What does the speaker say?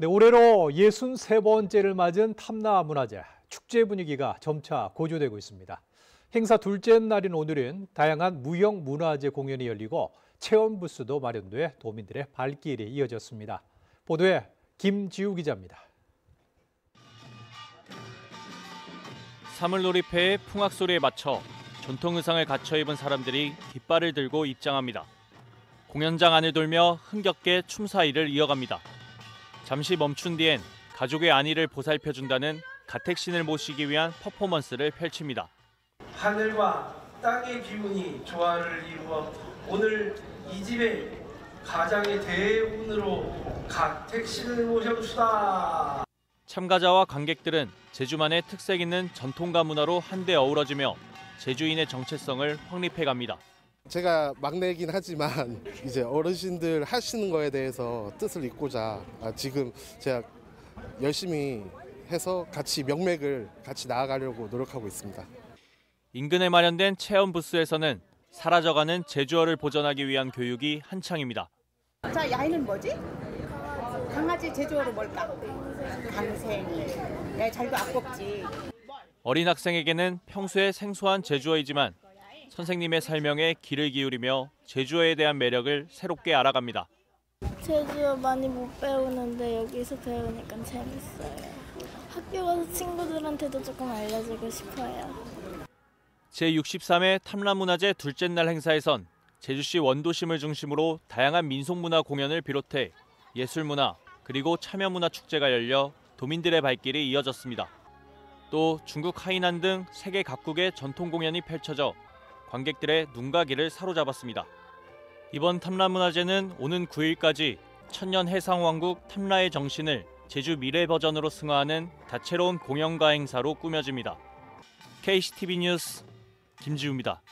네, 올해로 63번째를 맞은 탐라문화제, 축제 분위기가 점차 고조되고 있습니다. 행사 둘째 날인 오늘은 다양한 무형 문화제 공연이 열리고 체험 부스도 마련돼 도민들의 발길이 이어졌습니다. 보도에 김지우 기자입니다. 사물놀이패의 풍악소리에 맞춰 전통 의상을 갖춰 입은 사람들이 깃발을 들고 입장합니다. 공연장 안을 돌며 흥겹게 춤사위를 이어갑니다. 잠시 멈춘 뒤엔 가족의 안위를 보살펴준다는 가택신을 모시기 위한 퍼포먼스를 펼칩니다. 하늘과 땅의 기운이 조화를 이루어 오늘 이 집의 가장의 대운으로 가택신을 모셔주다. 참가자와 관객들은 제주만의 특색 있는 전통과 문화로 한데 어우러지며 제주인의 정체성을 확립해갑니다. 제가 막내이긴 하지만 이제 어르신들 하시는 거에 대해서 뜻을 잇고자 지금 제가 열심히 해서 같이 명맥을 같이 나아가려고 노력하고 있습니다. 인근에 마련된 체험 부스에서는 사라져가는 제주어를 보존하기 위한 교육이 한창입니다. 자, 야인은 뭐지? 강아지 제주어로 뭘까? 강생이. 야, 잘도 악곡지. 어린 학생에게는 평소에 생소한 제주어이지만 선생님의 설명에 귀를 기울이며 제주어에 대한 매력을 새롭게 알아갑니다. 제주어 많이 못 배우는데 여기서 배우니까 재밌어요. 학교 가서 친구들한테도 조금 알려주고 싶어요. 제63회 탐라문화제 둘째 날 행사에선 제주시 원도심을 중심으로 다양한 민속문화 공연을 비롯해 예술문화 그리고 참여문화 축제가 열려 도민들의 발길이 이어졌습니다. 또 중국 하이난 등 세계 각국의 전통 공연이 펼쳐져 관객들의 눈과 귀를 사로잡았습니다. 이번 탐라문화제는 오는 9일까지 천년 해상왕국 탐라의 정신을 제주 미래 버전으로 승화하는 다채로운 공연과 행사로 꾸며집니다. KCTV 뉴스 김지우입니다.